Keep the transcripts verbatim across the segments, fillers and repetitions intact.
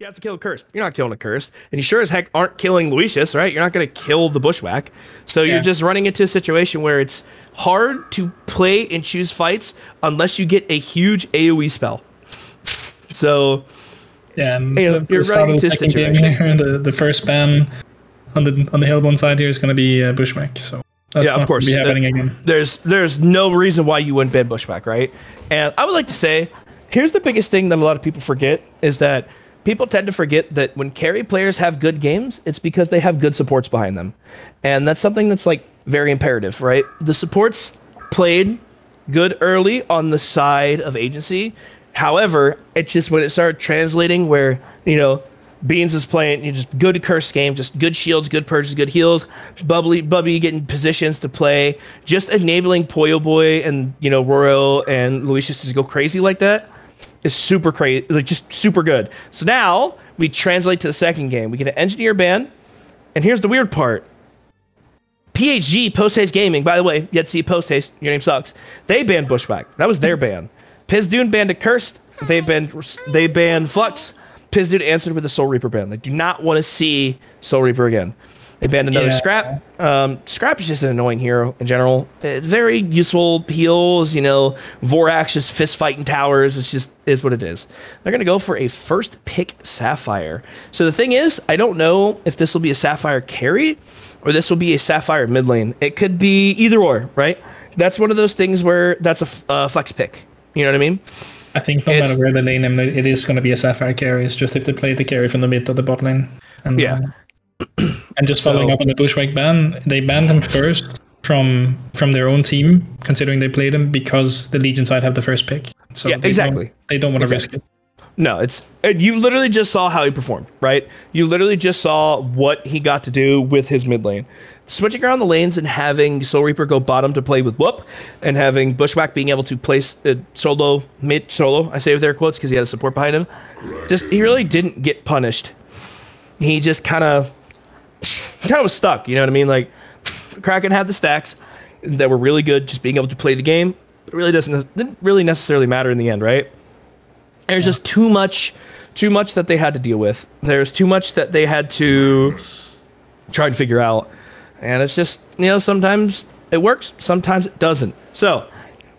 You have to kill a curse. You're not killing a curse. And you sure as heck aren't killing Lucius, right? You're not going to kill the Bushwhack. So yeah. You're just running into a situation where it's hard to play and choose fights unless you get a huge AoE spell. So yeah, you know, you're running into a situation. Here, the, the first ban on the on the Hellbound side here is going to be uh, Bushwhack. So that's yeah, not of course. Be happening the, again. There's, there's no reason why you wouldn't ban Bushwhack, right? And I would like to say, here's the biggest thing that a lot of people forget is that people tend to forget that when carry players have good games, it's because they have good supports behind them. And that's something that's like very imperative, right? The supports played good early on the side of agency. However, it's just when it started translating where, you know, Beans is playing you know, just good curse game, just good shields, good purges, good heals, Bubbly, Bubby getting positions to play, just enabling Poyo Boy and, you know, Roro and Lucius to go crazy like that. Is super crazy, like just super good. So now we translate to the second game. We get an engineer ban, and here's the weird part. P H G, Post Haste Gaming, by the way, you had to see Post Haste, your name sucks. They banned Bushwhack. That was their ban. Pizdune banned a cursed. They banned they banned Flux. Pizdune answered with a Soul Reaper ban. They do not want to see Soul Reaper again. They banned another yeah. Scrap. Um, Scrap is just an annoying hero in general. Uh, very useful heals, you know, Vorax just fist fighting towers. It's just is what it is. They're gonna go for a first pick Sapphire. So the thing is, I don't know if this will be a Sapphire carry or this will be a Sapphire mid lane. It could be either or, right? That's one of those things where that's a uh, flex pick. You know what I mean? I think no it's, matter where they lane them, it is gonna be a Sapphire carry. It's just if they play the carry from the mid to the bot lane. And yeah. Uh, and just following so, up on the Bushwhack ban, they banned him first from from their own team, considering they played him because the Legion side have the first pick. So yeah, they exactly. Don't, they don't want to exactly. risk it. No, it's you literally just saw how he performed, right? You literally just saw what he got to do with his mid lane. Switching around the lanes and having Soul Reaper go bottom to play with Whoop, and having Bushwhack being able to place uh, solo mid solo. I say with air quotes because he had a support behind him. Just he really didn't get punished. He just kind of. kind of was stuck, you know what I mean? Like, Kraken had the stacks that were really good, just being able to play the game. It really doesn't didn't really necessarily matter in the end, right? There's yeah. just too much, too much that they had to deal with. There's too much that they had to try and figure out, and it's just you know sometimes it works, sometimes it doesn't. So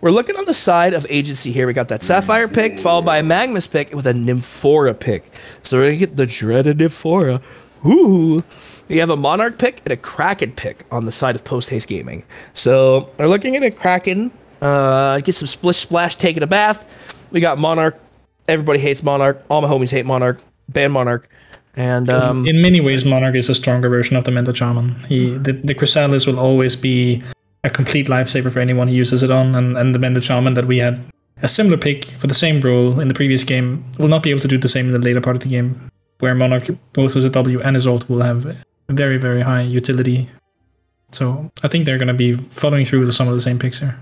we're looking on the side of agency here. We got that Sapphire pick followed by a Magmus pick with a Nymphora pick. So we're gonna get the dreaded Nymphora. Ooh. You have a Monarch pick and a Kraken pick on the side of Post Haste Gaming. So we're looking at a Kraken, uh, get some Splish Splash, taking a bath. We got Monarch. Everybody hates Monarch. All my homies hate Monarch. Ban Monarch. And um, in, in many ways, Monarch is a stronger version of the Menta Shaman. He, the, the Crystallis will always be a complete lifesaver for anyone he uses it on. And, and the Menta Shaman that we had a similar pick for the same role in the previous game will not be able to do the same in the later part of the game, where Monarch, both with a W and his ult, will have very, very high utility. So I think they're going to be following through with some of the same picks here.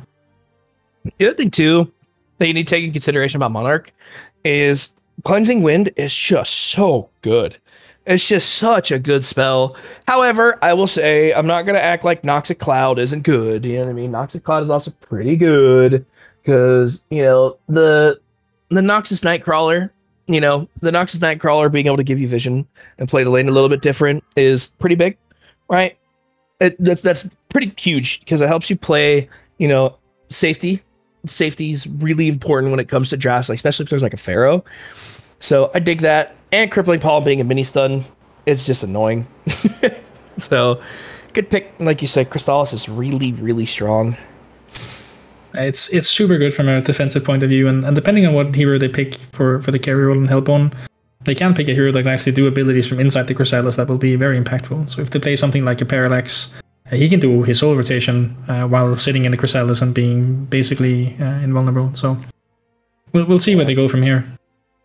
The other thing, too, that you need to take into consideration about Monarch is Cleansing Wind is just so good. It's just such a good spell. However, I will say I'm not going to act like Noxic Cloud isn't good. You know what I mean? Noxic Cloud is also pretty good because, you know, the the Noxus Nightcrawler... You know, the Noxus Nightcrawler being able to give you vision and play the lane a little bit different is pretty big, right? It, that's that's pretty huge because it helps you play, you know, safety. Safety is really important when it comes to drafts, like especially if there's like a Pharaoh. So I dig that. And Crippling Palm being a mini stun, it's just annoying. So good pick. Like you said, Crystallis is really, really strong. It's it's super good from a defensive point of view, and, and depending on what hero they pick for, for the carry role and Hellbound, they can pick a hero that can actually do abilities from inside the Crystallis that will be very impactful. So if they play something like a Parallax, uh, he can do his soul rotation uh, while sitting in the Crystallis and being basically uh, invulnerable. So we'll we'll see where they go from here.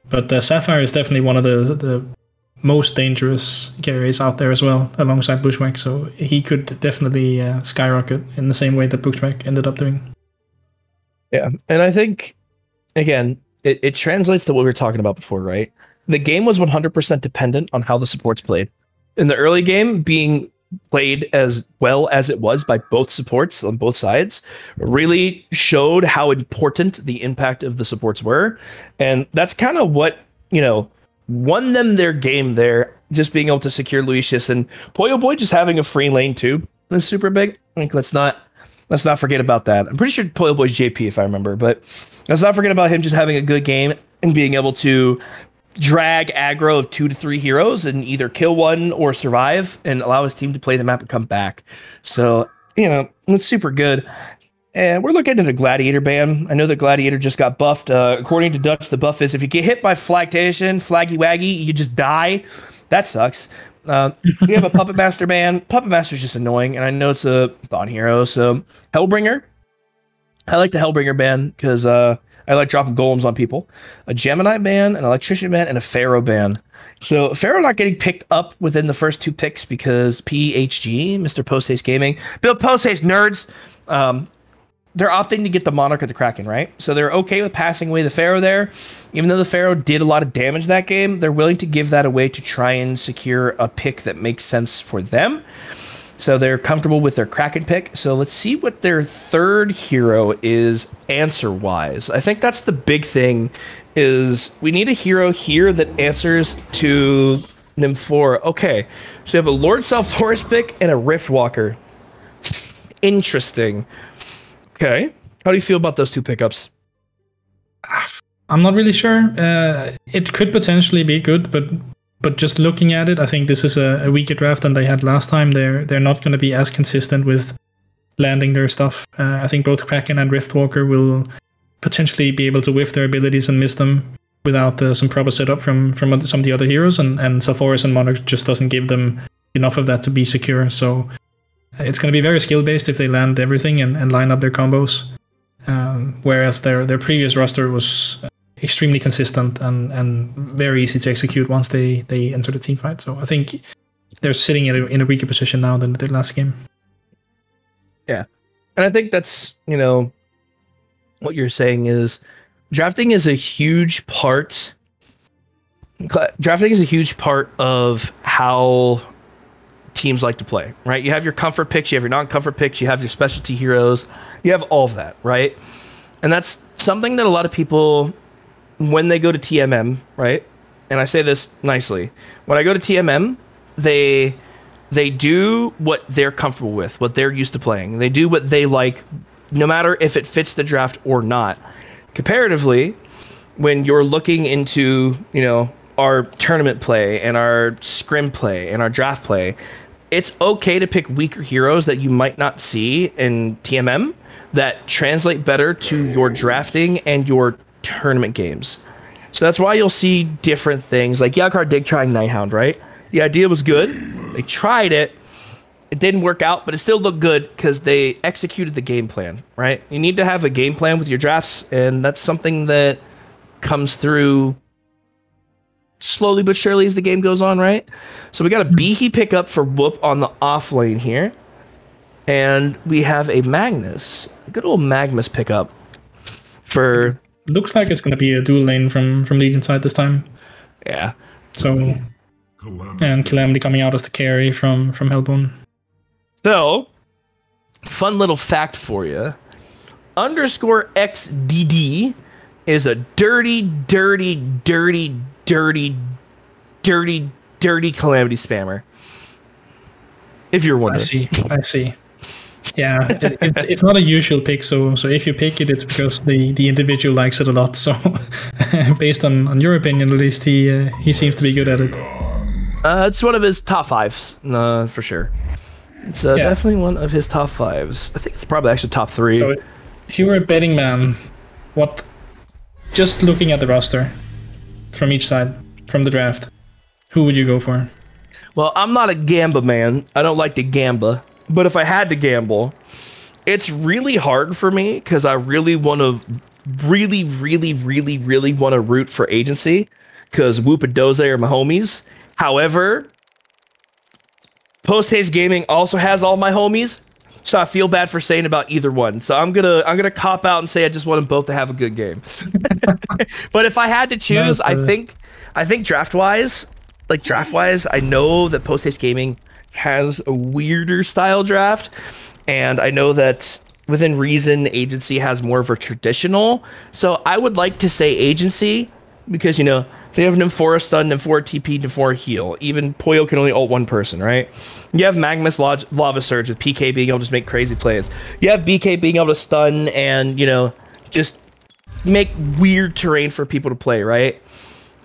But uh, Sapphire is definitely one of the the most dangerous carries out there as well, alongside Bushwhack. So he could definitely uh, skyrocket in the same way that Bushwhack ended up doing. Yeah, and I think, again, it, it translates to what we were talking about before, right? The game was one hundred percent dependent on how the supports played. In the early game, being played as well as it was by both supports on both sides really showed how important the impact of the supports were. And that's kind of what, you know, won them their game there, just being able to secure Lucius, and Poyo Boy just having a free lane too. That's super big. Like, let's not let's not forget about that. I'm pretty sure Poyo Boy's J P if I remember, but let's not forget about him just having a good game and being able to drag aggro of two to three heroes and either kill one or survive and allow his team to play the map and come back. So, you know, it's super good. And we're looking at a Gladiator ban. I know the Gladiator just got buffed. Uh, according to Dutch, the buff is if you get hit by Flagtation, Flaggy Waggy, you just die. That sucks. Uh, we have a Puppet Master ban. Puppet Master is just annoying, and I know it's a Thawne hero. So Hellbringer. I like the Hellbringer ban because uh, I like dropping golems on people. A Gemini ban, an Electrician ban, and a Pharaoh ban. So Pharaoh not getting picked up within the first two picks because P H G, Mister Post Haste Gaming, build Post Haste nerds. Um, They're opting to get the Monarch or the Kraken, right? So they're okay with passing away the Pharaoh there. Even though the Pharaoh did a lot of damage that game, they're willing to give that away to try and secure a pick that makes sense for them. So they're comfortable with their Kraken pick. So let's see what their third hero is answer-wise. I think that's the big thing, is we need a hero here that answers to Nymphora. Okay, so we have a Lord Selforest pick and a Riftwalker. Interesting. Okay, how do you feel about those two pickups? I'm not really sure. Uh, it could potentially be good, but but just looking at it, I think this is a, a weaker draft than they had last time. They're they're not going to be as consistent with landing their stuff. Uh, I think both Kraken and Riftwalker will potentially be able to whiff their abilities and miss them without uh, some proper setup from from some of the other heroes. And and Sephora's and Monarch just doesn't give them enough of that to be secure. So. It's going to be very skill-based if they land everything and, and line up their combos, um, whereas their their previous roster was extremely consistent and, and very easy to execute once they, they enter the team fight. So I think they're sitting in a, in a weaker position now than they did last game. Yeah, and I think that's, you know, what you're saying is drafting is a huge part. Drafting is a huge part of how teams like to play, right? You have your comfort picks, you have your non-comfort picks, you have your specialty heroes, you have all of that, right? And that's something that a lot of people, when they go to T M M, right? And I say this nicely, when I go to T M M, they they do what they're comfortable with, what they're used to playing. They do what they like, no matter if it fits the draft or not. Comparatively, when you're looking into, you know, our tournament play and our scrim play and our draft play, it's okay to pick weaker heroes that you might not see in T M M that translate better to your drafting and your tournament games. So that's why you'll see different things. Like Yagkar did trying Nighthound, right? The idea was good. They tried it. It didn't work out, but it still looked good because they executed the game plan, right? You need to have a game plan with your drafts, and that's something that comes through slowly but surely as the game goes on, right? So we got a Behe pickup for Whoop on the off lane here. And we have a Magmus. A good old Magmus pickup for... Looks like it's going to be a dual lane from, from Legion side this time. Yeah. So... Calamity. And Calamity coming out as the carry from, from Hellbone. So, fun little fact for you. Underscore X D D is a dirty, dirty, dirty... Dirty, dirty, dirty Calamity spammer. If you're wondering, I see. I see. Yeah, it, it's it's not a usual pick. So so if you pick it, it's because the, the individual likes it a lot. So based on, on your opinion, at least he uh, he seems to be good at it. Uh, it's one of his top fives, uh, for sure. It's uh, yeah. definitely one of his top fives. I think it's probably actually top three. So if you were a betting man, what? Just looking at the roster. From each side, from the draft, who would you go for? Well, I'm not a gamba man. I don't like to gamba. But if I had to gamble, it's really hard for me because I really want to, really, really, really, really want to root for agency because Whoop and Doze are my homies. However, Post Haste Gaming also has all my homies, so I feel bad for saying about either one. So I'm gonna I'm gonna cop out and say I just want them both to have a good game. But if I had to choose, no, I think I think draft wise, like draft wise, I know that Post Haste Gaming has a weirder style draft, and I know that within reason, agency has more of a traditional. So I would like to say agency, because, you know, they have Nymphora stun, Nymphora T P, Nymphora heal. Even Poyo can only ult one person, right? You have Magmus Log Lava Surge with P K being able to just make crazy plays. You have B K being able to stun and, you know, just make weird terrain for people to play, right?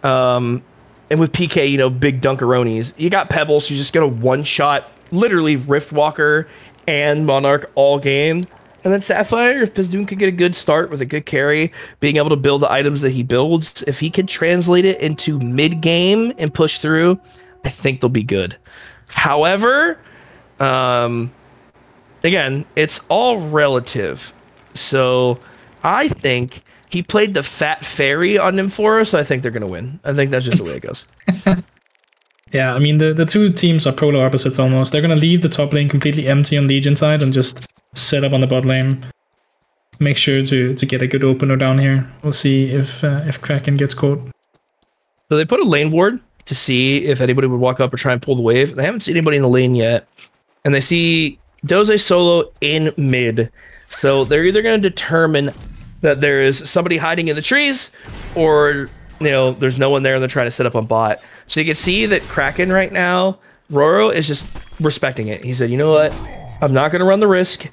Um, and with P K, you know, big Dunkaronis. You got Pebbles, who's just going to one-shot literally Riftwalker and Monarch all game. And then Sapphire, if Pizdune could get a good start with a good carry, being able to build the items that he builds, if he can translate it into mid-game and push through, I think they'll be good. However, um, again, it's all relative. So I think he played the fat fairy on Nymphora, so I think they're going to win. I think that's just the way it goes. Yeah, I mean, the, the two teams are polar opposites almost. They're going to leave the top lane completely empty on Legion side and just set up on the bot lane. Make sure to, to get a good opener down here. We'll see if uh, if Kraken gets caught. So they put a lane ward to see if anybody would walk up or try and pull the wave. They haven't seen anybody in the lane yet. And they see Doze solo in mid. So they're either going to determine that there is somebody hiding in the trees, or, you know, there's no one there and they're trying to set up on bot. So you can see that Kraken right now, Roro is just respecting it. He said, you know what? I'm not going to run the risk.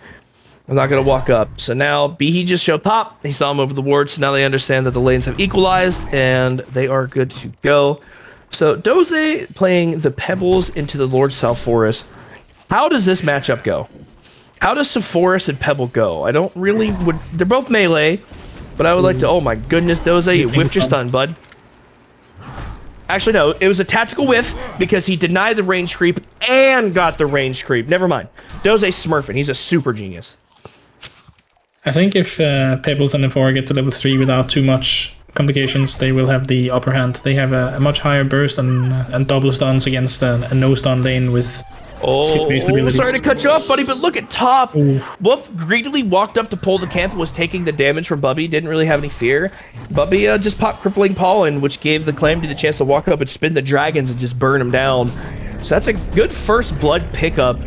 I'm not going to walk up. So now Behe just showed pop. He saw him over the ward. So now they understand that the lanes have equalized and they are good to go. So Doze playing the Pebbles into the Lord Sephoris. How does this matchup go? How does Sephoris and Pebble go? I don't really would. They're both melee, but I would like to. Oh my goodness, Doze, you whiffed your stun, bud. Actually, no, it was a tactical whiff because he denied the range creep and got the range creep. Never mind. Doze smurfing. He's a super genius. I think if uh, Pebbles and Nymphora get to level three without too much complications, they will have the upper hand. They have a, a much higher burst and, and double stuns against a, a no stun lane with. Oh, oh, sorry to cut you off, buddy, but look at top. Ooh. Whoop greedily walked up to pull the camp and was taking the damage from Bubby. Didn't really have any fear. Bubby uh, just popped Crippling Pollen, which gave the Calamity the chance to walk up and spin the dragons and just burn them down. So that's a good first blood pickup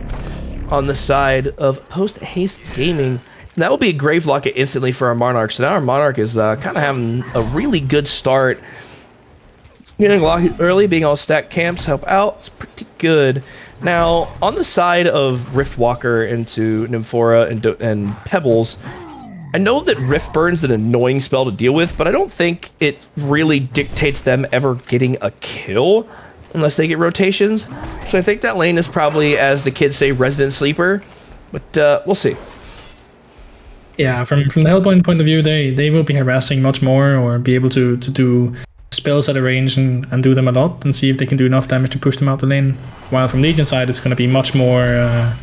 on the side of Post Haste Gaming. And that will be a grave locket instantly for our Monarch. So now our Monarch is uh, kind of having a really good start. Getting locked early, being all stack camps, help out. It's pretty good. Now, on the side of Riftwalker into Nymphora and, and Pebbles, I know that Rift Burn's an annoying spell to deal with, but I don't think it really dictates them ever getting a kill unless they get rotations. So I think that lane is probably, as the kids say, resident sleeper, but uh, we'll see. Yeah, from, from the Hellpoint point of view, they, they will be harassing much more or be able to, to do spells at a range and, and do them a lot and see if they can do enough damage to push them out the lane. While from Legion side, it's going to be much more uh,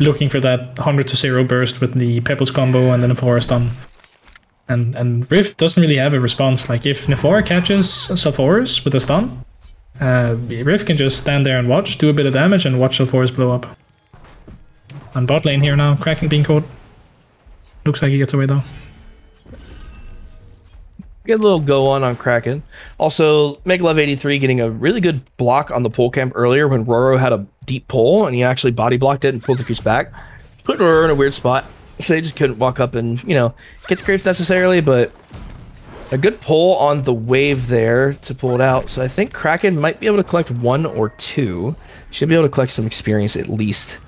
looking for that one hundred to zero burst with the Pebbles combo and then Nymphora stun. And, and Rift doesn't really have a response. Like, if Nymphora catches Sephoris with a stun, uh, Rift can just stand there and watch, do a bit of damage, and watch Sephoris blow up. On bot lane here now, Kraken being caught. Looks like he gets away though. Get a little go on on Kraken. Also, Megalove eighty-three getting a really good block on the pull camp earlier when Roro had a deep pull and he actually body blocked it and pulled the creeps back. Put Roro in a weird spot, so they just couldn't walk up and, you know, get the creeps necessarily, but a good pull on the wave there to pull it out. So I think Kraken might be able to collect one or two. Should be able to collect some experience at least.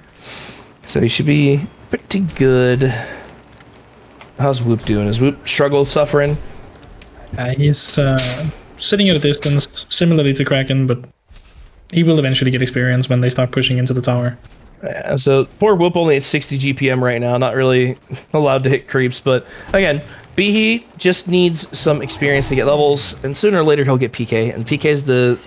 So he should be pretty good. How's Whoop doing? Is Whoop struggle suffering? Uh, he's uh, sitting at a distance, similarly to Kraken, but he will eventually get experience when they start pushing into the tower. Yeah, so poor Whoop only at sixty G P M right now, not really allowed to hit creeps, but again, Behe just needs some experience to get levels, and sooner or later he'll get P K, and P K is the,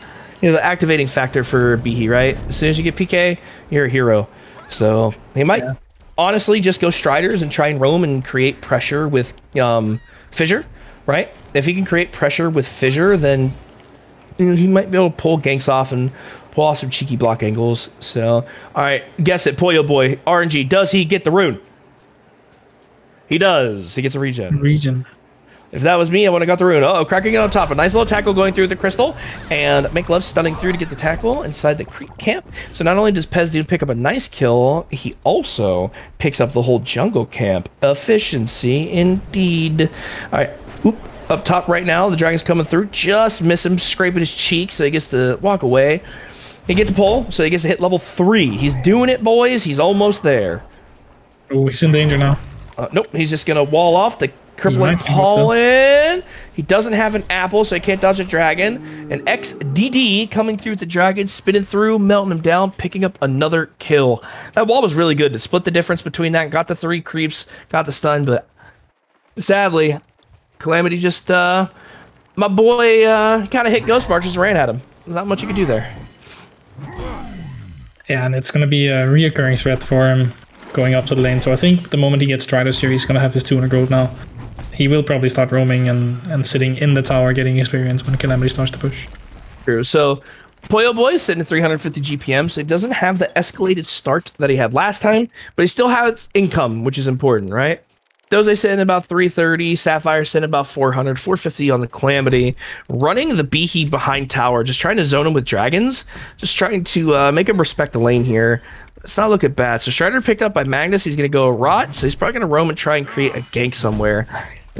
you know, the activating factor for Behe, right? As soon as you get P K, you're a hero. So he might yeah. honestly just go Striders and try and roam and create pressure with um, Fissure. Right? If he can create pressure with Fissure, then you know, he might be able to pull ganks off and pull off some cheeky block angles. So, alright, guess it, Poyo Boy, R N G, does he get the rune? He does. He gets a regen. Regen. If that was me, I would have got the rune. Uh-oh, cracking it on top. A nice little tackle going through the crystal, and Magmus stunning through to get the tackle inside the creep camp. So not only does Pizdune pick up a nice kill, he also picks up the whole jungle camp. Efficiency, indeed. Alright. Oop. Up top right now, the dragon's coming through. Just miss him, scraping his cheek, so he gets to walk away. He gets a pull, so he gets to hit level three. He's doing it, boys. He's almost there. Oh, he's in danger now. Uh, nope, he's just going to wall off the crippling haul in. He doesn't have an apple, so he can't dodge a dragon. And X D D coming through with the dragon, spinning through, melting him down, picking up another kill. That wall was really good to split the difference between that. Got the three creeps, got the stun, but sadly, Calamity just, uh, my boy uh, kind of hit Ghost Marches and ran at him. There's not much you could do there. Yeah, and it's going to be a reoccurring threat for him going up to the lane. So I think the moment he gets Stridus here, he's going to have his two hundred gold now. He will probably start roaming and, and sitting in the tower getting experience when Calamity starts to push. True. So Poyo Boy is sitting at three hundred fifty G P M, so he doesn't have the escalated start that he had last time, but he still has income, which is important, right? Doze sitting about three thirty, Sapphire sitting about four hundred, four fifty on the Calamity. Running the Behe behind tower, just trying to zone him with dragons. Just trying to uh, make him respect the lane here. It's not looking bad. So Strider picked up by Magmus. He's going to go rot, so he's probably going to roam and try and create a gank somewhere.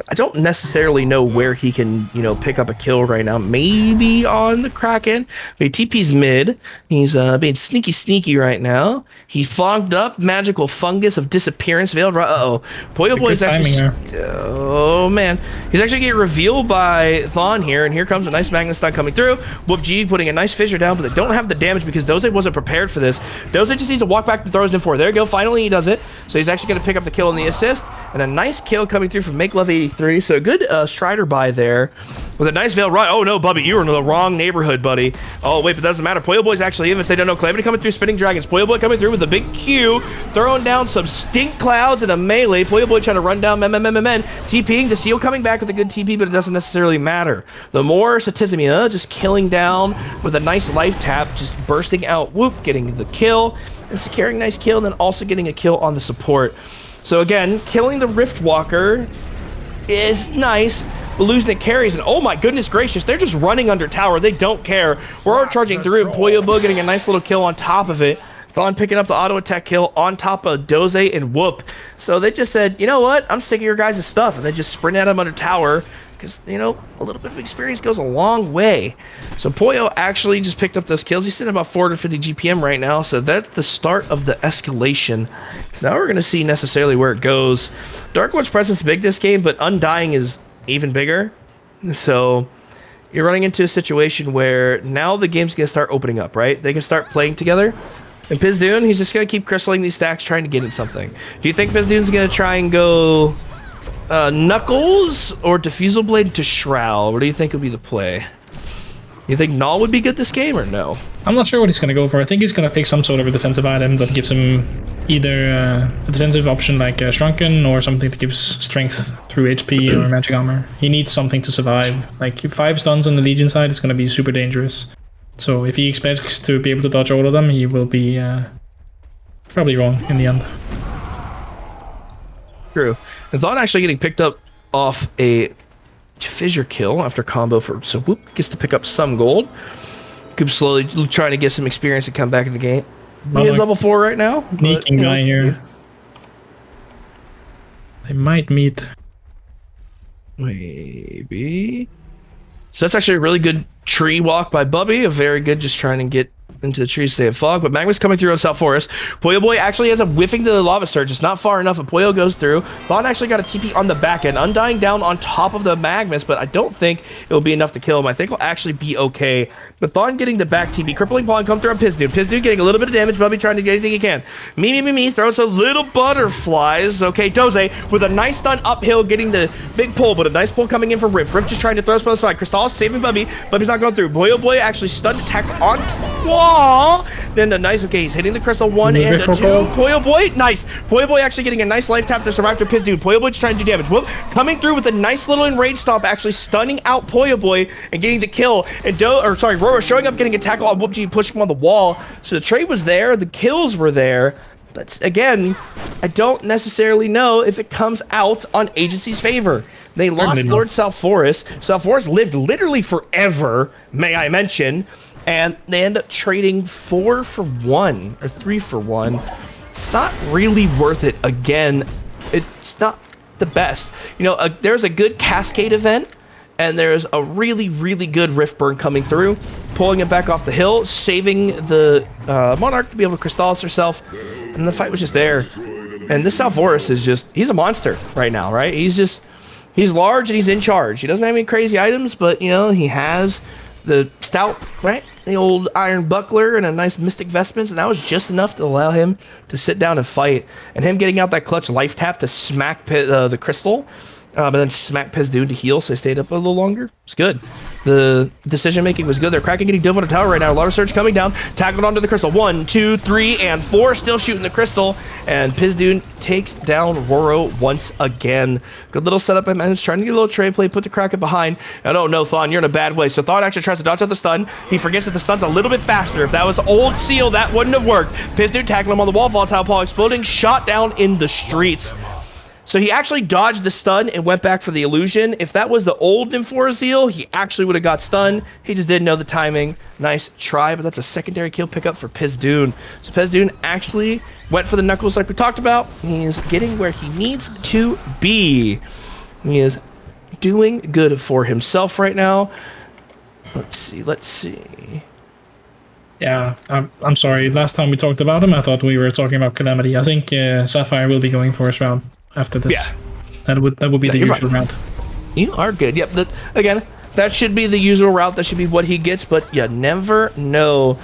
I don't necessarily know where he can, you know, pick up a kill right now. Maybe on the Kraken. But he T P's mid. He's uh, being sneaky, sneaky right now. He fogged up magical fungus of disappearance veiled. Uh-oh. Poyo Boy's actually... Oh, man. He's actually getting revealed by Thawne here, and here comes a nice Magmus stun coming through. Whoop G putting a nice fissure down, but they don't have the damage because Doze wasn't prepared for this. Doze just needs to walk back and throw his in for. There you go. Finally, he does it. So he's actually going to pick up the kill and the assist, and a nice kill coming through from Megalove eighty-three. So good uh, Strider by there with a nice veil run. Oh no, Bubby, you were in the wrong neighborhood, buddy. Oh wait, but that doesn't matter. Poyo Boy's actually even say, no, no, Calamity coming through, spinning dragons. Poyo Boy coming through with a big Q, throwing down some stink clouds and a melee. Poyo Boy trying to run down M M M M N, TPing to Seal, coming back with a good T P, but it doesn't necessarily matter. The more Satizmia just killing down with a nice life tap, just bursting out Whoop, getting the kill and securing nice kill, and then also getting a kill on the support. So again, killing the Riftwalker is nice, but losing the carries, and oh my goodness gracious, they're just running under tower. They don't care. We're all charging through. Poyo Boy getting a nice little kill on top of it. Thawne picking up the auto attack kill on top of Doze and Whoop. So they just said, you know what? I'm sick of your guys' stuff, and they just sprint at him under tower because, you know, a little bit of experience goes a long way. So Poyo actually just picked up those kills. He's sitting about four hundred fifty G P M right now, so that's the start of the escalation. So now we're going to see necessarily where it goes. Darkwatch presence big this game, but Undying is even bigger. So you're running into a situation where now the game's going to start opening up, right? They can start playing together. And Pizdune, he's just going to keep crystalling these stacks, trying to get in something. Do you think Pizdune's going to try and go uh, Knuckles or Diffusal Blade to Shroud? What do you think would be the play? You think Gnaw would be good this game or no? I'm not sure what he's going to go for. I think he's going to pick some sort of a defensive item that gives him either uh, a defensive option like uh, Shrunken, or something that gives strength through H P or magic armor. He needs something to survive. Like five stuns on the Legion side is going to be super dangerous. So if he expects to be able to dodge all of them, he will be uh, probably wrong in the end. True. And Thawne actually getting picked up off a Fissure kill after combo for, so Whoop gets to pick up some gold. Coop slowly trying to get some experience and come back in the game. He is level four right now. Sneaking guy here. They might meet. Maybe. So that's actually a really good tree walk by Bubby. A very good, just trying to get into the trees to stay in fog. But Magmus coming through on South Forest. Poyo Boy actually ends up whiffing to the lava surge. It's not far enough, and Poyo goes through. Thawne actually got a T P on the back end. Undying down on top of the Magmus, but I don't think it'll be enough to kill him. I think he'll actually be okay. But Thawne getting the back T P. Crippling Pawn come through on Pizdune. Pizdune getting a little bit of damage. Bubby trying to get anything he can. Me, me, me, me. Throws a little butterflies. Okay, Doze with a nice stun uphill, getting the big pull, but a nice pull coming in from Rift. Rift just trying to throw us from the side. Crystallis saving Bubby. Bubby's not going through. Poyo Boy actually stunned attack on wall. Then the nice, okay, he's hitting the crystal one and a two. Poyo Boy, nice. Poyo Boy actually getting a nice life tap to survive to Pizdune. Poyo Boy just trying to do damage. Whoop, coming through with a nice little enrage stomp, actually stunning out Poyo Boy and getting the kill. And Do, or sorry, Roro showing up, getting a tackle on Whoop G, pushing him on the wall. So the trade was there, the kills were there. But again, I don't necessarily know if it comes out on Agency's favor. They lost Lord South Forest. South Forest lived literally forever, may I mention. And they end up trading four for one or three for one. It's not really worth it. Again, it's not the best. You know, a, there's a good Cascade event and there's a really, really good Rift Burn coming through, pulling it back off the hill, saving the uh, Monarch to be able to Crystallis herself, and the fight was just there. And this Alvorus is just, he's a monster right now, right? He's just, he's large and he's in charge. He doesn't have any crazy items, but, you know, he has the stout, right? The old iron buckler and a nice mystic vestments, and that was just enough to allow him to sit down and fight. And him getting out that clutch life tap to smack uh, the crystal, um, and then smack Pizdune to heal, so he stayed up a little longer. It's good. The decision making was good. They're cracking, getting dove on the tower right now. A lot of surge coming down, tackled onto the crystal. One, two, three, and four. Still shooting the crystal, and Pizdune takes down Roro once again. Good little setup. I managed trying to get a little trade play, put the Kraken behind. I don't know, Thawne, you're in a bad way. So Thawne actually tries to dodge out the stun. He forgets that the stun's a little bit faster. If that was old Seal, that wouldn't have worked. Pizdune tackling him on the wall, volatile paw exploding, shot down in the streets. So he actually dodged the stun and went back for the illusion. If that was the old Nymphora Zeal, he actually would have got stunned. He just didn't know the timing. Nice try, but that's a secondary kill pickup for Pizdune. So Pizdune actually went for the Knuckles like we talked about. He is getting where he needs to be. He is doing good for himself right now. Let's see, let's see. Yeah, I'm, I'm sorry. Last time we talked about him, I thought we were talking about Calamity. I think uh, Sapphire will be going first round. After this, yeah. that would that would be no, the usual right. route. You are good. Yep. That, again, that should be the usual route. That should be what he gets. But you never know.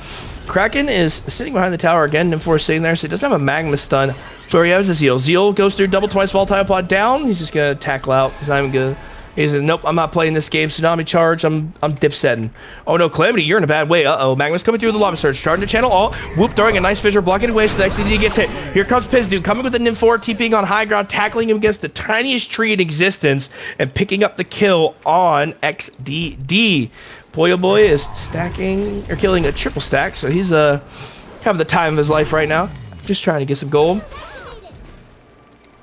Kraken is sitting behind the tower again. Nymphora is sitting there, so he doesn't have a Magmus stun. But he has a Zeal. Zeal goes through double twice volatile pod down. He's just gonna tackle out. He's not even gonna. He's like, nope, I'm not playing this game. Tsunami charge, I'm I'm dipsetting. Oh no, Calamity, you're in a bad way. Uh-oh, Magmus coming through the lava surge. Charging to channel all. Whoop, throwing a nice fissure, blocking away so the X D D gets hit. Here comes Pizdune, coming with the Nymphora, TPing on high ground, tackling him against the tiniest tree in existence, and picking up the kill on X D D. Poyo Boy is stacking, or killing a triple stack, so he's uh, having the time of his life right now. Just trying to get some gold.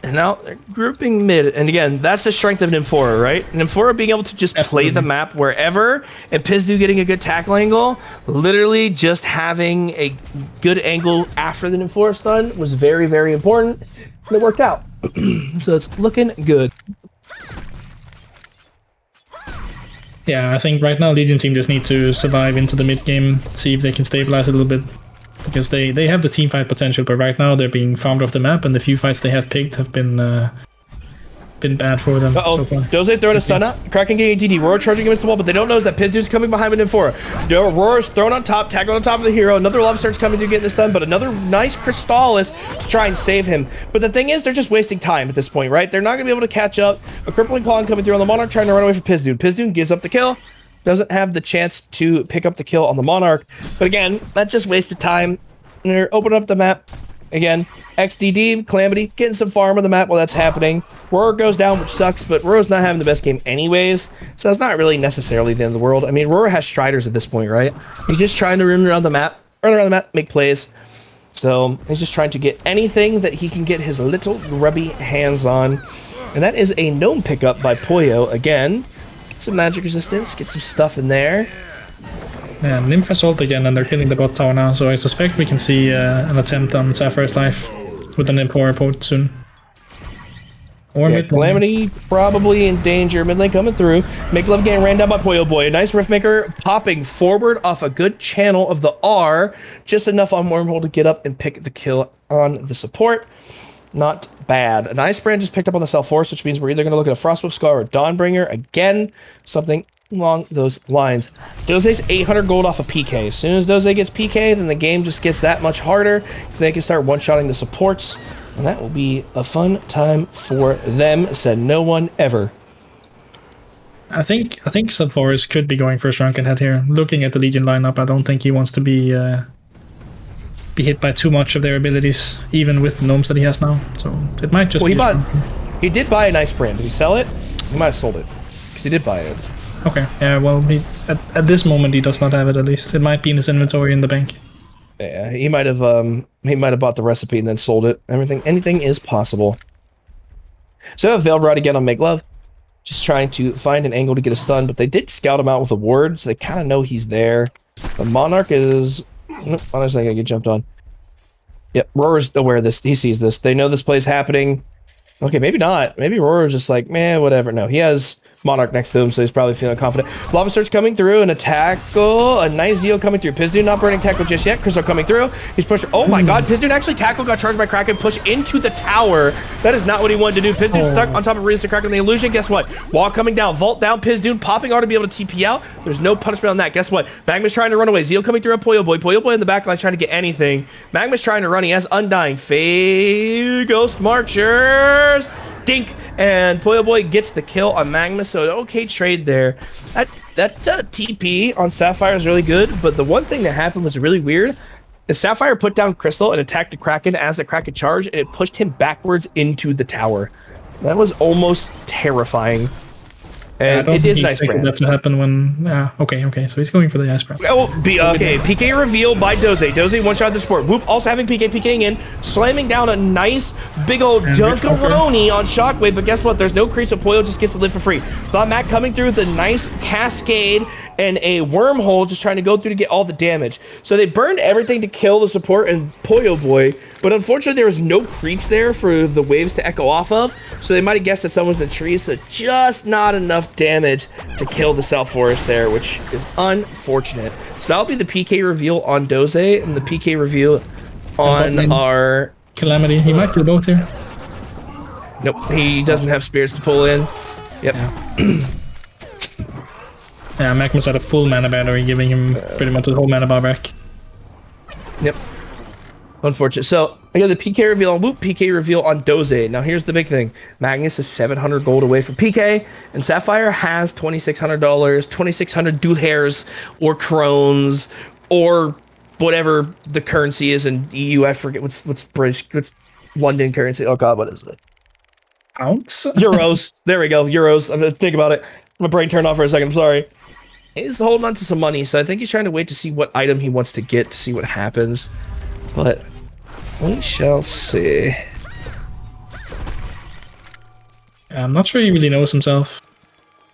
And now they're grouping mid, and again, that's the strength of Nymphora, right? Nymphora being able to just Absolutely. play the map wherever, and Pizdune getting a good tackle angle, literally just having a good angle after the Nymphora stun was very, very important, and it worked out. So it's looking good. Yeah, I think right now Legion team just need to survive into the mid game, see if they can stabilize a little bit. Because they, they have the team fight potential, but right now they're being farmed off the map, and the few fights they have picked have been uh, been bad for them. Uh-oh. So far. Doze throwing a stun up. Kraken getting a D D. Roro charging against the wall, but they don't notice that Pizdune's coming behind with Nymphora. Roro's thrown on top, tackled on top of the hero. Another love surge coming to get the stun, but another nice Crystallis to try and save him. But the thing is, they're just wasting time at this point, right? They're not going to be able to catch up. A crippling pawn coming through on the Monarch, trying to run away from Pizdune. Pizdune gives up the kill. Doesn't have the chance to pick up the kill on the Monarch. But again, that's just wasted time. They're opening up the map. Again, X D D, Calamity, getting some farm on the map while that's happening. Roro goes down, which sucks, but Roro's not having the best game anyways, so it's not really necessarily the end of the world. I mean, Roro has Striders at this point, right? He's just trying to run around the map, run around the map, make plays. So he's just trying to get anything that he can get his little grubby hands on. And that is a gnome pickup by Poyo again. Some magic resistance, get some stuff in there. Yeah, Nymph Assault again, and they're killing the bot tower now, so I suspect we can see uh, an attempt on Sapphire's life with the Nymphora port soon. Or yeah, Calamity probably in danger. Midlane coming through. Megalove getting ran down by Poyo Boy. A nice Riftmaker popping forward off a good channel of the R. Just enough on Wormhole to get up and pick the kill on the support. Not bad. An Ice Brand just picked up on the Self-Force, which means we're either going to look at a Frostwolf Scar or Dawnbringer. Again, something along those lines. Doze's eight hundred gold off of P K. As soon as Doze gets P K, then the game just gets that much harder because they can start one-shotting the supports. And that will be a fun time for them, said no one ever. I think I think Self-Force could be going first rank ahead here. Looking at the Legion lineup, I don't think he wants to be... Uh... be hit by too much of their abilities, even with the gnomes that he has now. So it might just well, be... He, bought, he did buy a nice brand. Did he sell it? He might have sold it, because he did buy it. Okay, yeah, well, he, at, at this moment he does not have it, at least. It might be in his inventory in the bank. Yeah, he might have um, he might have bought the recipe and then sold it. Everything, anything is possible. So Veiled Rod again on Make Love. Just trying to find an angle to get a stun, but they did scout him out with a ward, so they kind of know he's there. The Monarch is... Nope, Monarch's not gonna get jumped on. Yep, Roro's aware of this. He sees this. They know this play's happening. Okay, maybe not. Maybe Roro's just like, man, whatever. No, he has Monarch next to him, so he's probably feeling confident. Lava Surge coming through, and a tackle. A nice Zeal coming through. Pizdune not burning tackle just yet. Crystal coming through. He's pushing. Oh my god, Pizdune actually tackled, got charged by Kraken, pushed into the tower. That is not what he wanted to do. Pizdune oh. stuck on top of Risa Kraken, the illusion. Guess what? Wall coming down, vault down, Pizdune popping R to be able to T P out. There's no punishment on that. Guess what? Magmus trying to run away. Zeal coming through a Poyo Boy. Poyo Boy in the back line trying to get anything. Magmus trying to run. He has Undying. Fade Ghost Marchers. Dink, and Poyo Boy gets the kill on Magmus, so okay trade there. That that uh, T P on Sapphire is really good, but the one thing that happened was really weird. The Sapphire put down Crystal and attacked the Kraken as the Kraken charged, and it pushed him backwards into the tower. That was almost terrifying. And yeah, it is nice. That's what happened when. Yeah. Okay. Okay. So he's going for the ice grab. Oh, be, okay. P K reveal by Doze. Doze one shot the support. Whoop also having P K PKing in, slamming down a nice big old Dunkaroni on Shockwave. But guess what? There's no crease, so Poyo just gets to live for free. Thought Mac coming through with a nice Cascade and a Wormhole, just trying to go through to get all the damage. So they burned everything to kill the support and Poyo Boy, but unfortunately there was no creeps there for the waves to echo off of, so they might have guessed that someone's in the tree, so just not enough damage to kill the South Forest there, which is unfortunate. So that'll be the P K reveal on Doze and the P K reveal on our... Calamity. He might do both here. Nope, he doesn't have spirits to pull in. Yep. Yeah. Yeah, Magmus had a full mana battery, giving him pretty much the whole mana bar back. Yep. Unfortunate. So, I got the P K reveal on Whoop, P K reveal on Doze. Now, here's the big thing. Magmus is seven hundred gold away from P K, and Sapphire has twenty-six hundred dollars, twenty-six hundred duhairs, or crones, or whatever the currency is in E U. I forget what's, what's British, what's London currency. Oh, God, what is it? Ounce? Euros. There we go. Euros. I'm going to think about it. My brain turned off for a second. I'm sorry. He's holding on to some money, so I think he's trying to wait to see what item he wants to get, to see what happens. But we shall see. I'm not sure he really knows himself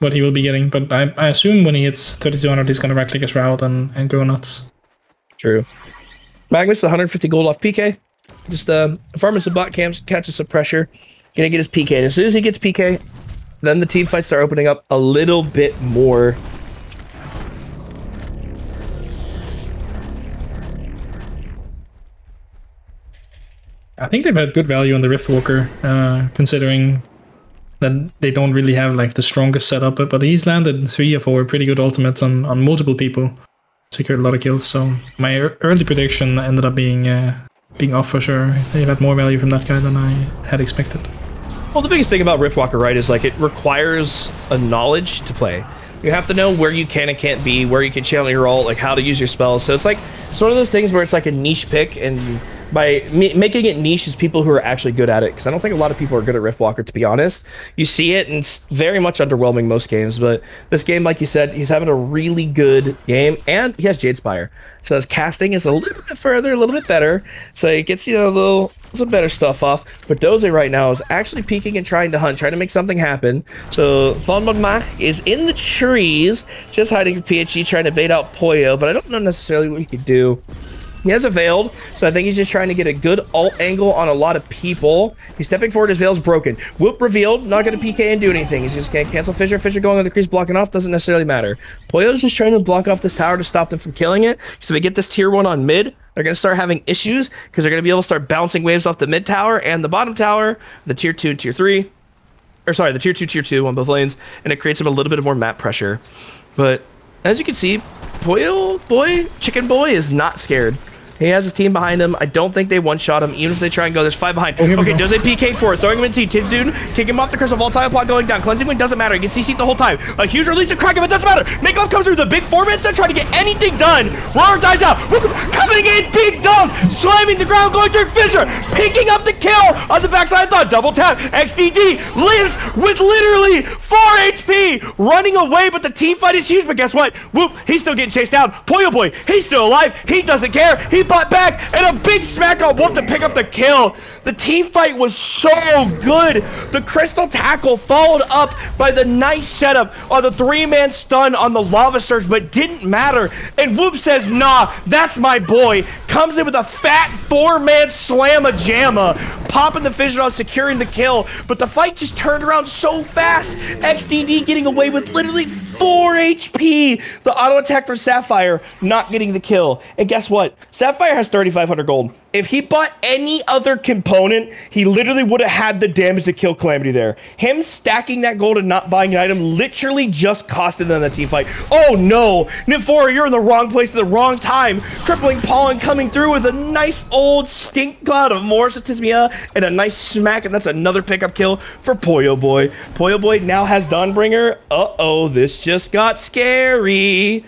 what he will be getting, but I, I assume when he hits thirty-two hundred, he's going to right-click his route and, and go nuts. True. Magmus, one hundred fifty gold off P K. Just uh, farming some bot camps, catches some pressure. Gonna get his P K, and as soon as he gets P K, then the team fights start opening up a little bit more. I think they've had good value on the Riftwalker, uh, considering that they don't really have like the strongest setup, but, but he's landed three or four pretty good ultimates on, on multiple people, secured a lot of kills, so my early prediction ended up being uh, being off for sure. They've had more value from that guy than I had expected. Well, the biggest thing about Riftwalker, right, is like it requires a knowledge to play. You have to know where you can and can't be, where you can channel your ult, like how to use your spells, so it's like, it's one of those things where it's like a niche pick, and by making it niche is people who are actually good at it, because I don't think a lot of people are good at Riftwalker, to be honest. You see it, and it's very much underwhelming most games, but this game, like you said, he's having a really good game, and he has Jadespire, so his casting is a little bit further, a little bit better, so he gets, you know, a little, some better stuff off. But Doze right now is actually peeking and trying to hunt, trying to make something happen. So Thawne is in the trees, just hiding from P H G, trying to bait out Poyo, but I don't know necessarily what he could do. He has a Veiled, so I think he's just trying to get a good alt angle on a lot of people. He's stepping forward, his Veil's broken. Whoop revealed, not going to P K and do anything. He's just going to cancel Fissure. Fissure going on the crease, blocking off, doesn't necessarily matter. Poyo's just trying to block off this tower to stop them from killing it. So they get this tier one on mid. They're going to start having issues because they're going to be able to start bouncing waves off the mid tower and the bottom tower, the tier two and tier three. Or sorry, the tier two, tier two on both lanes, and it creates them a little bit of more map pressure. But as you can see, Poyo Boy, Chicken Boy is not scared. He has his team behind him. I don't think they one-shot him, even if they try and go. There's five behind. Okay, okay, Doze P K for it, throwing him in T. Tidune, kick him off the crystal. Volatile pod going down. Cleansing Wind doesn't matter. He gets C C'd the whole time. A huge release to Kraken, but doesn't matter. Megalove comes through the big four minutes. They're trying to get anything done. Roro dies out. Coming in, big dump. Slamming the ground, going through Fissure. Picking up the kill on the backside of Thawne. Double tap. X D D lives with literally four H P. Running away, but the team fight is huge. But guess what? Whoop, he's still getting chased down. Poyo Boy, he's still alive. He doesn't care. He bought back, and a big smack on Whoop to pick up the kill. The team fight was so good. The crystal tackle followed up by the nice setup on the three-man stun on the lava surge, but didn't matter. And Whoop says, nah, that's my boy. Comes in with a fat four-man slam-a-jamma. popping the fissure on, securing the kill, but the fight just turned around so fast. X D D getting away with literally four H P. The auto attack for Sapphire not getting the kill. And guess what? Sapphire has thirty-five hundred gold. If he bought any other component, he literally would have had the damage to kill Calamity there. Him stacking that gold and not buying an item literally just costed them the team fight. Oh no! Nymphora, you're in the wrong place at the wrong time. Crippling Pollen coming through with a nice old stink cloud of more Satismia and a nice smack, and that's another pickup kill for Poyo Boy. Poyo Boy now has Dawnbringer. Uh-oh, this just got scary.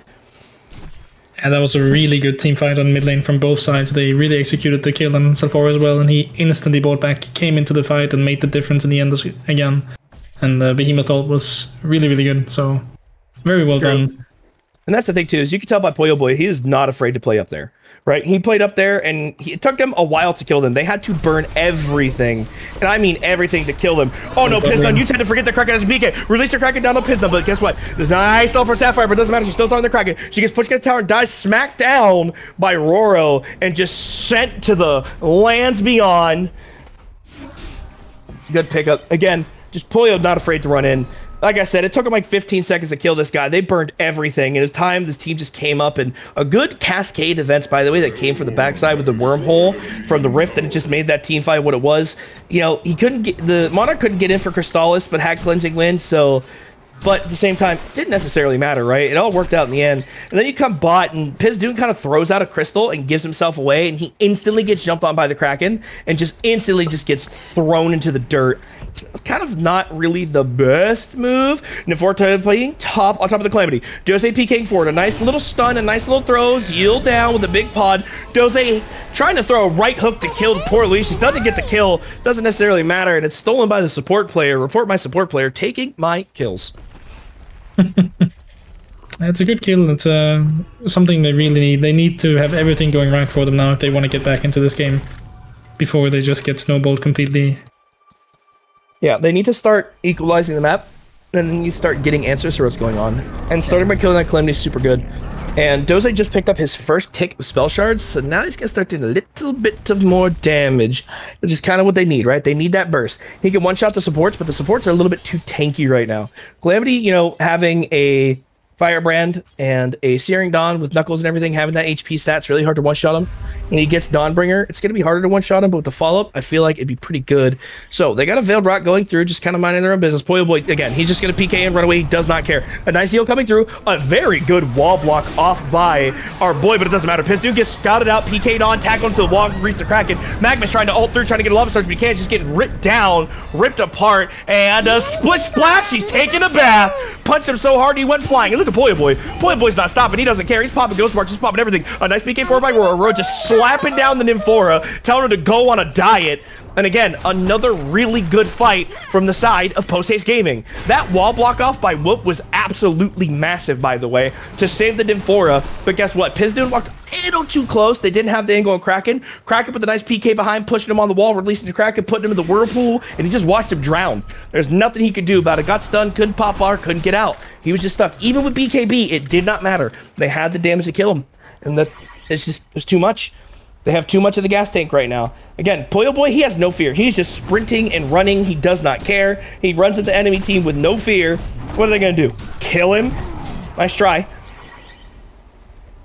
Yeah, that was a really good team fight on mid lane from both sides. They really executed the kill on Sapphire as well, and he instantly bought back, came into the fight and made the difference in the end again. And the Behemoth ult was really, really good, so very well True. done. And that's the thing too, is you can tell by Poyo Boy, he is not afraid to play up there, right? He played up there and he, it took them a while to kill them. They had to burn everything, and I mean everything, to kill them. Oh no, Pizdune, you tend to forget the Kraken as a B K. Release the Kraken down on Pizdune, but guess what? There's nice ult for Sapphire, but it doesn't matter, she's still throwing the Kraken. She gets pushed against the tower and dies smacked down by Roro and just sent to the lands beyond. Good pickup. Again, just Poyo not afraid to run in. Like I said, it took them like fifteen seconds to kill this guy. They burned everything. In his time, this team just came up, and a good Cascade events, by the way, that came from the backside with the wormhole from the Rift, and it just made that team fight what it was. You know, he couldn't get, the Monarch couldn't get in for Crystallis, but had Cleansing Wind, so, but at the same time, it didn't necessarily matter, right? It all worked out in the end. And then you come bot, and Pizdune kind of throws out a crystal and gives himself away, and he instantly gets jumped on by the Kraken, and just instantly just gets thrown into the dirt. It's kind of not really the best move. Nymphora playing top on top of the Calamity. Doze PKing forward. A nice little stun, a nice little throws. Yield down with a big pod. Doze trying to throw a right hook to kill the poor Lucius. Doesn't get the kill. Doesn't necessarily matter. And it's stolen by the support player. Report my support player taking my kills. It's a good kill. It's uh, something they really need. They need to have everything going right for them now if they want to get back into this game before they just get snowballed completely. Yeah, they need to start equalizing the map, and then you start getting answers for what's going on. And starting by killing that Calamity is super good. And Doze just picked up his first tick of spell shards, so now he's gonna start doing a little bit of more damage, which is kind of what they need, right? They need that burst. He can one-shot the supports, but the supports are a little bit too tanky right now. Calamity, you know, having a Firebrand and a Searing Dawn with Knuckles and everything, having that H P stat's really hard to one-shot him. And he gets Dawnbringer. It's going to be harder to one-shot him, but with the follow-up, I feel like it'd be pretty good. So they got a Veiled Rock going through, just kind of minding their own business. Poyo Boy, again, he's just going to P K and run away. He does not care. A nice heal coming through. A very good wall block off by our boy, but it doesn't matter. Pizdune gets scouted out, P K'd on, tackled into the wall, reached the Kraken. Magmus trying to ult through, trying to get a lava surge, but he can't. Just getting ripped down, ripped apart, and a splish splash. He's taking a bath. Punched him so hard he went flying. And look at Poyo Boy. Poyo Boy's not stopping. He doesn't care. He's popping Ghost Mark, just popping everything. A nice P K four by Roro. Roro just slapping down the Nymphora, telling her to go on a diet. And again, another really good fight from the side of Post Haste Gaming. That wall block off by Whoop was absolutely massive, by the way, to save the Nymphora. But guess what? Pizdune walked a little too close. They didn't have the angle on Kraken. Kraken with a nice P K behind, pushing him on the wall, releasing the Kraken, putting him in the whirlpool, and he just watched him drown. There's nothing he could do about it. Got stunned, couldn't pop R, couldn't get out. He was just stuck. Even with B K B, it did not matter. They had the damage to kill him, and that it's just it's too much. They have too much of the gas tank right now. Again, Poyo Boy, he has no fear. He's just sprinting and running. He does not care. He runs at the enemy team with no fear. What are they going to do? Kill him? Nice try.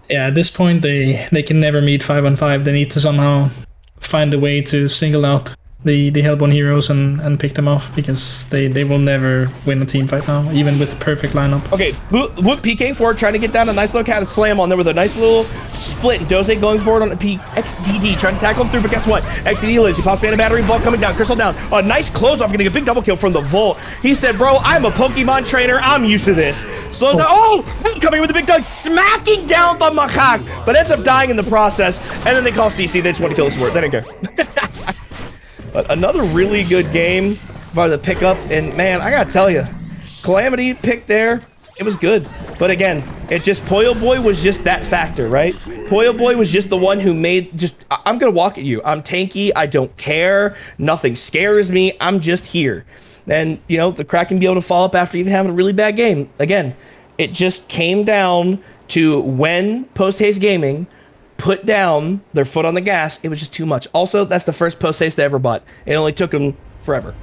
Yeah, at this point, they, they can never meet five on five. They need to somehow find a way to single out the, the Hellborn heroes and, and pick them off, because they, they will never win a team fight now, even with the perfect lineup. Okay, Whoop P K forward, trying to get down a nice little cat and slam on there with a nice little split. Doze going forward on a P X D D, trying to tackle him through, but guess what? X D D lives. He pops Mana Battery, Vault coming down, Crystal down. A nice close off, getting a big double kill from the Vault. He said, bro, I'm a Pokemon trainer. I'm used to this. Slow down. Oh, Whoop coming with a big dog, smacking down the Macaque, but ends up dying in the process. And then they call C C. They just want to kill the support. They don't care. But another really good game by the pickup, and man, I gotta tell you, Calamity pick there, it was good. But again, it just, Poyo Boy was just that factor, right? Poyo Boy was just the one who made, just, I'm gonna walk at you. I'm tanky, I don't care, nothing scares me, I'm just here. And, you know, the Kraken be able to follow up after even having a really bad game. Again, it just came down to when Post Haste Gaming put down their foot on the gas. It was just too much. Also, that's the first post haste they ever bought. It only took them forever.